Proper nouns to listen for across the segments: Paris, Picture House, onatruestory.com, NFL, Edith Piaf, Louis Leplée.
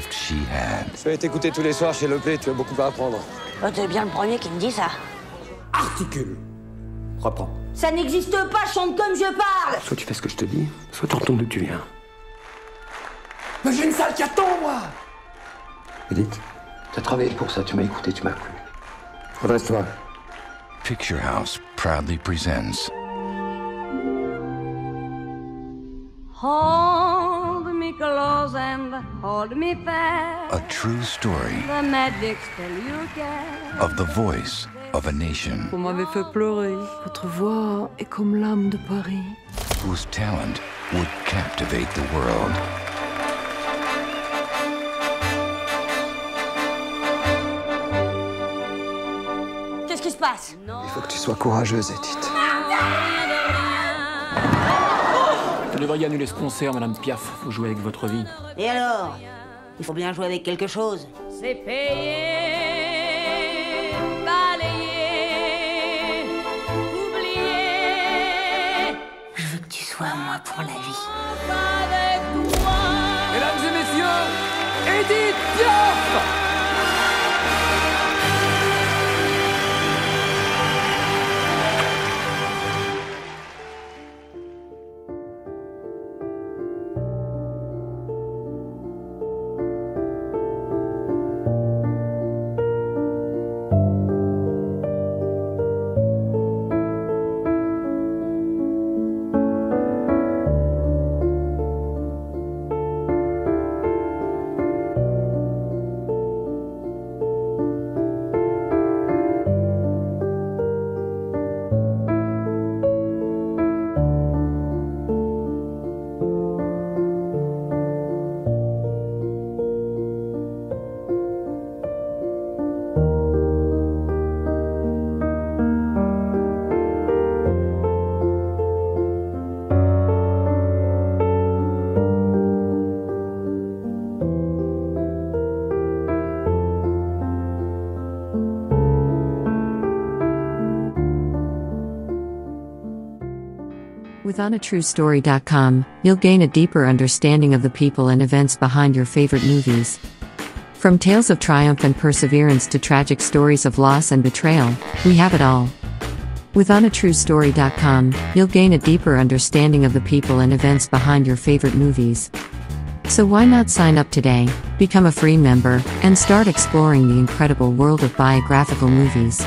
gift she had. Je vais t'écouter tous les soirs chez Leplay, tu as beaucoup à apprendre. Oh, t'es bien le premier qui me dit ça. Articule. Reprends. Ça n'existe pas, chante comme je parle. Soit tu fais ce que je te dis, soit tu retournes d'où tu viens. Mais j'ai une salle qui attend, moi. Edith, t'as travaillé pour ça, tu m'as écouté, tu m'as cru. Redresse-toi. Picture House proudly presents... Hold me close and hold me fast. A true story. The magic spell you can. Of the voice of a nation. Vous m'avez fait pleurer. Votre voix est comme l'âme de Paris. Whose talent would captivate the world. Qu'est-ce qui se passe? Il faut que tu sois courageuse, Edith. Vous devriez annuler ce concert, Madame Piaf. Vous jouez avec votre vie. Et alors? Il faut bien jouer avec quelque chose. C'est payé, balayé, oublié. Je veux que tu sois à moi pour la vie. Mesdames et messieurs, Edith Piaf! With onatruestory.com, you'll gain a deeper understanding of the people and events behind your favorite movies. From tales of triumph and perseverance to tragic stories of loss and betrayal, we have it all. With onatruestory.com, you'll gain a deeper understanding of the people and events behind your favorite movies. So why not sign up today, become a free member, and start exploring the incredible world of biographical movies.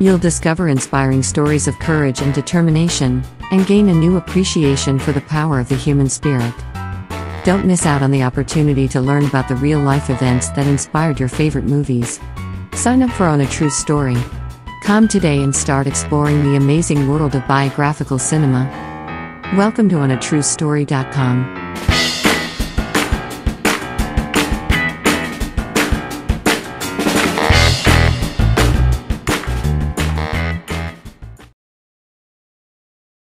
You'll discover inspiring stories of courage and determination, and gain a new appreciation for the power of the human spirit. Don't miss out on the opportunity to learn about the real-life events that inspired your favorite movies. Sign up for onatruestory.com today and start exploring the amazing world of biographical cinema. Welcome to onatruestory.com.